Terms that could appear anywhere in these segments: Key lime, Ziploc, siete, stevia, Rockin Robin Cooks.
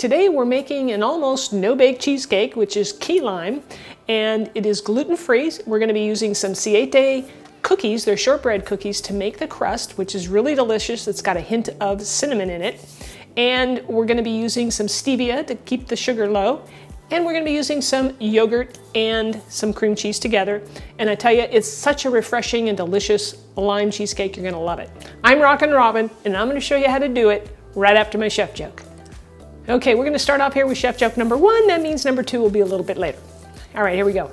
Today we're making an almost no-bake cheesecake, which is key lime, and it is gluten-free. We're going to be using some siete cookies, they're shortbread cookies, to make the crust, which is really delicious. It's got a hint of cinnamon in it. And we're going to be using some stevia to keep the sugar low. And we're going to be using some yogurt and some cream cheese together. And I tell you, it's such a refreshing and delicious lime cheesecake. You're going to love it. I'm Rockin Robin, and I'm going to show you how to do it right after my chef joke. Okay, we're going to start off here with chef joke number one. That means number two will be a little bit later. All right, here we go.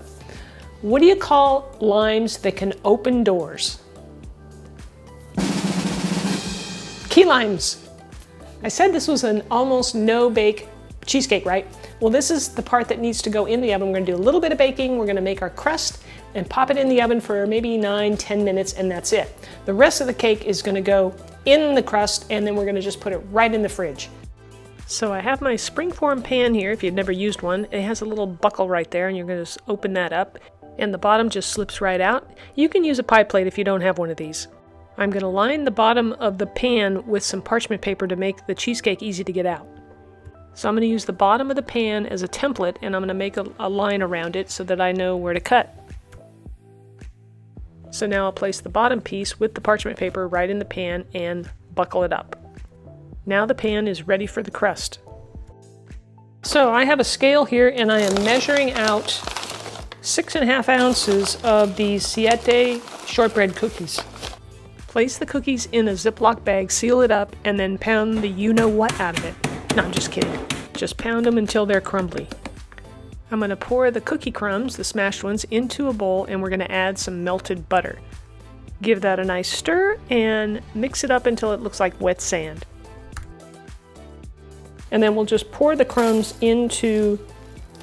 What do you call limes that can open doors? Key limes. I said this was an almost no-bake cheesecake, right? Well, this is the part that needs to go in the oven. We're gonna do a little bit of baking. We're gonna make our crust and pop it in the oven for maybe 9-10 minutes, and that's it. The rest of the cake is gonna go in the crust, and then we're gonna just put it right in the fridge. So I have my springform pan here, if you've never used one. It has a little buckle right there, and you're gonna just open that up, and the bottom just slips right out. You can use a pie plate if you don't have one of these. I'm gonna line the bottom of the pan with some parchment paper to make the cheesecake easy to get out. So I'm gonna use the bottom of the pan as a template, and I'm gonna make a line around it so that I know where to cut. So now I'll place the bottom piece with the parchment paper right in the pan and buckle it up. Now the pan is ready for the crust. So I have a scale here, and I am measuring out 6.5 ounces of these siete shortbread cookies. Place the cookies in a Ziploc bag, seal it up, and then pound the you-know-what out of it. No, I'm just kidding. Just pound them until they're crumbly. I'm gonna pour the cookie crumbs, the smashed ones, into a bowl, and we're gonna add some melted butter. Give that a nice stir and mix it up until it looks like wet sand. And then we'll just pour the crumbs into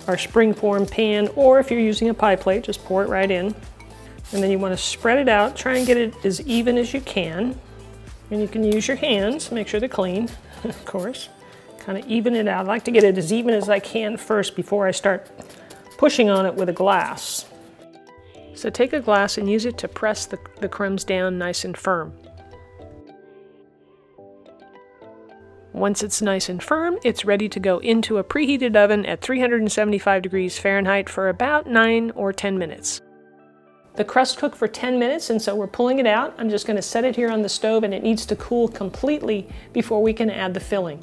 our springform pan, or if you're using a pie plate, just pour it right in. And then you want to spread it out, try and get it as even as you can. And you can use your hands, make sure they're clean, of course. Kind of even it out. I like to get it as even as I can first before I start pushing on it with a glass. So take a glass and use it to press the crumbs down nice and firm. Once it's nice and firm, it's ready to go into a preheated oven at 375 degrees Fahrenheit for about 9 or 10 minutes. The crust cooked for 10 minutes, and so we're pulling it out. I'm just going to set it here on the stove, and it needs to cool completely before we can add the filling.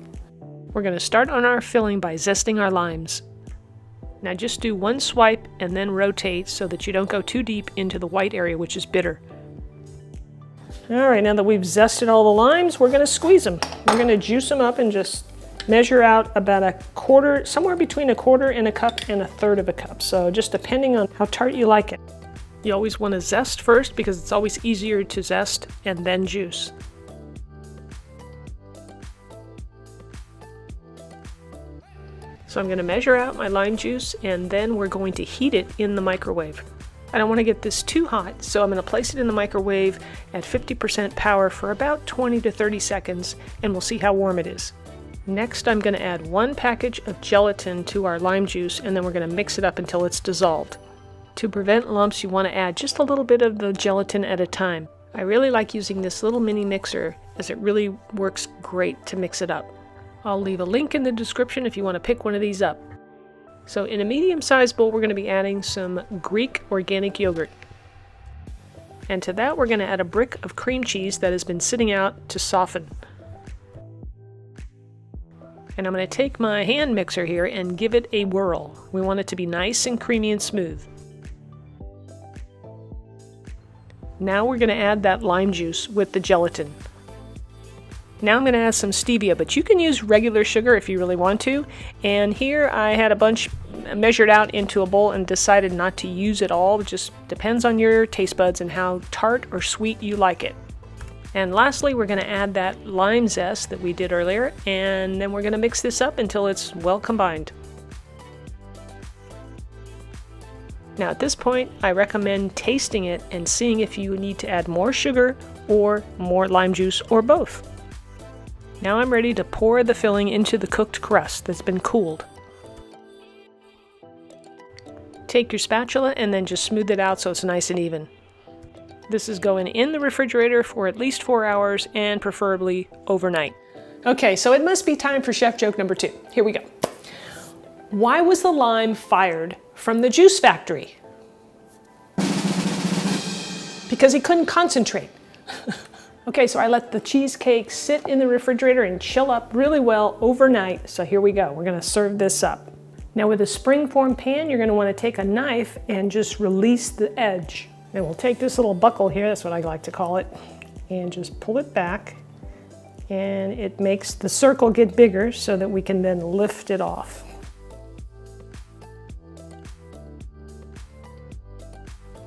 We're going to start on our filling by zesting our limes. Now just do one swipe and then rotate so that you don't go too deep into the white area, which is bitter. All right, now that we've zested all the limes, we're gonna squeeze them. We're gonna juice them up and just measure out about a quarter, somewhere between a quarter and a cup and a third of a cup. So just depending on how tart you like it. You always wanna zest first because it's always easier to zest and then juice. So I'm gonna measure out my lime juice, and then we're going to heat it in the microwave. I don't want to get this too hot, so I'm going to place it in the microwave at 50% power for about 20 to 30 seconds, and we'll see how warm it is. Next, I'm going to add one package of gelatin to our lime juice, and then we're going to mix it up until it's dissolved. To prevent lumps, you want to add just a little bit of the gelatin at a time. I really like using this little mini mixer, as it really works great to mix it up. I'll leave a link in the description if you want to pick one of these up. So in a medium-sized bowl, we're going to be adding some Greek organic yogurt. And to that, we're going to add a brick of cream cheese that has been sitting out to soften. And I'm going to take my hand mixer here and give it a whirl. We want it to be nice and creamy and smooth. Now we're going to add that lime juice with the gelatin. Now I'm going to add some stevia, but you can use regular sugar if you really want to. And here I had a bunch measured out into a bowl and decided not to use it all. It just depends on your taste buds and how tart or sweet you like it. And lastly, we're going to add that lime zest that we did earlier, and then we're going to mix this up until it's well combined. Now at this point, I recommend tasting it and seeing if you need to add more sugar or more lime juice or both. Now I'm ready to pour the filling into the cooked crust that's been cooled. Take your spatula and then just smooth it out so it's nice and even. This is going in the refrigerator for at least 4 hours and preferably overnight. Okay, so it must be time for chef joke number 2. Here we go. Why was the lime fired from the juice factory? Because he couldn't concentrate. Okay, so I let the cheesecake sit in the refrigerator and chill up really well overnight. So here we go. We're gonna serve this up. Now with a springform pan, you're gonna wanna take a knife and just release the edge. And we'll take this little buckle here, that's what I like to call it, and just pull it back. And it makes the circle get bigger so that we can then lift it off.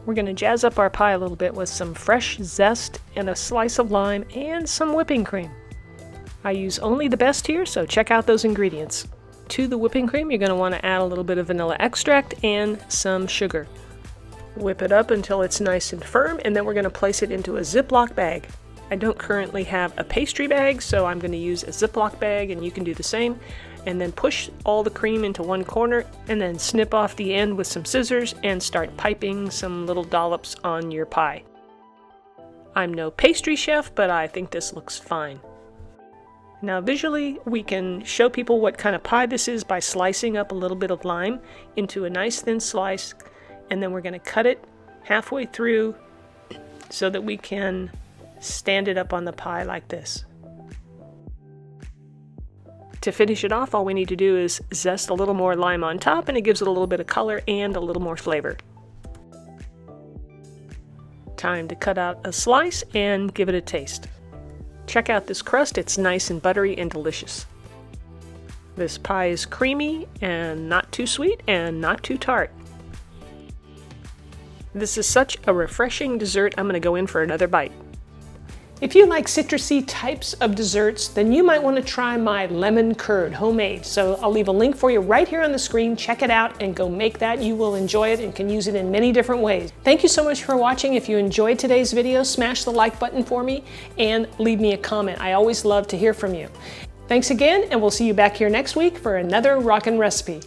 We're gonna jazz up our pie a little bit with some fresh zest and a slice of lime and some whipping cream. I use only the best here, so check out those ingredients. To the whipping cream, you're gonna wanna add a little bit of vanilla extract and some sugar. Whip it up until it's nice and firm, and then we're gonna place it into a Ziploc bag. I don't currently have a pastry bag, so I'm gonna use a Ziploc bag, and you can do the same. And then push all the cream into one corner and then snip off the end with some scissors and start piping some little dollops on your pie. I'm no pastry chef, but I think this looks fine. Now visually, we can show people what kind of pie this is by slicing up a little bit of lime into a nice thin slice, and then we're gonna cut it halfway through so that we can stand it up on the pie like this. To finish it off, all we need to do is zest a little more lime on top, and it gives it a little bit of color and a little more flavor. Time to cut out a slice and give it a taste. Check out this crust, it's nice and buttery and delicious. This pie is creamy and not too sweet and not too tart. This is such a refreshing dessert, I'm going to go in for another bite. If you like citrusy types of desserts, then you might want to try my lemon curd, homemade. So I'll leave a link for you right here on the screen. Check it out and go make that. You will enjoy it and can use it in many different ways. Thank you so much for watching. If you enjoyed today's video, smash the like button for me and leave me a comment. I always love to hear from you. Thanks again, and we'll see you back here next week for another rockin' recipe.